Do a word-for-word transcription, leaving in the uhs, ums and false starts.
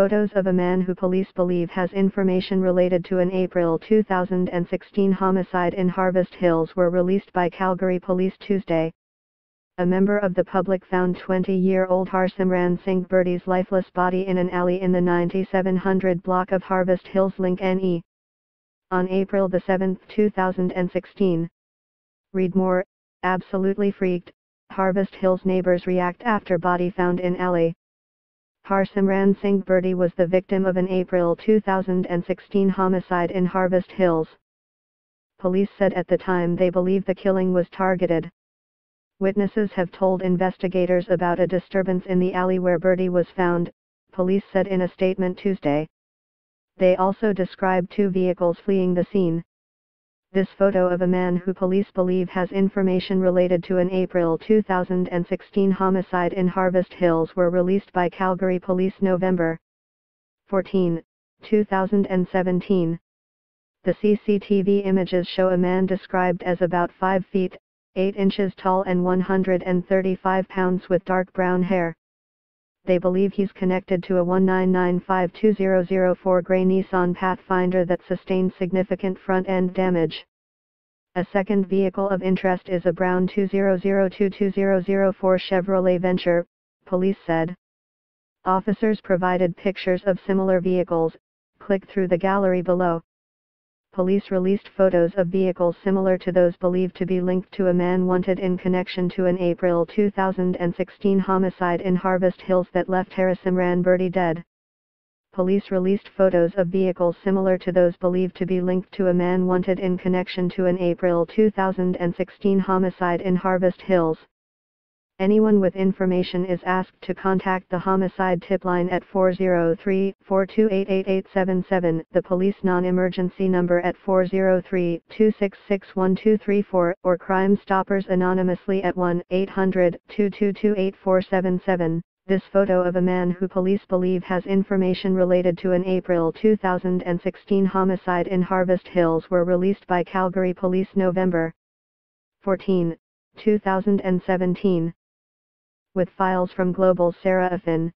photos of a man who police believe has information related to an April two thousand sixteen homicide in Harvest Hills were released by Calgary Police Tuesday. A member of the public found twenty-year-old Harsimran Singh Birdie's lifeless body in an alley in the ninety-seven hundred block of Harvest Hills Link N E on April seventh, two thousand sixteen. Read more. Absolutely freaked, Harvest Hills neighbors react after body found in alley. Harsimran Singh Birdie was the victim of an April two thousand sixteen homicide in Harvest Hills. Police said at the time they believe the killing was targeted. Witnesses have told investigators about a disturbance in the alley where Birdie was found, police said in a statement Tuesday. They also described two vehicles fleeing the scene. This photo of a man who police believe has information related to an April two thousand sixteen homicide in Harvest Hills were released by Calgary Police November fourteenth, two thousand seventeen. The C C T V images show a man described as about five feet, eight inches tall and one hundred thirty-five pounds with dark brown hair. They believe he's connected to a one nine nine five two thousand four gray Nissan Pathfinder that sustained significant front-end damage. A second vehicle of interest is a brown two thousand two to two thousand four Chevrolet Venture, police said. Officers provided pictures of similar vehicles. Click through the gallery below. Police released photos of vehicles similar to those believed to be linked to a man wanted in connection to an April two thousand sixteen homicide in Harvest Hills that left Harsimran Birdie dead. Police released photos of vehicles similar to those believed to be linked to a man wanted in connection to an April two thousand sixteen homicide in Harvest Hills. Anyone with information is asked to contact the homicide tip line at four zero three, four two eight, eight eight seven seven, the police non-emergency number at four zero three, two six six, one two three four, or Crime Stoppers anonymously at one eight hundred, two two two, eight four seven seven. This photo of a man who police believe has information related to an April two thousand sixteen homicide in Harvest Hills were released by Calgary Police November fourteenth, two thousand seventeen. With files from Global's Sarah Affin.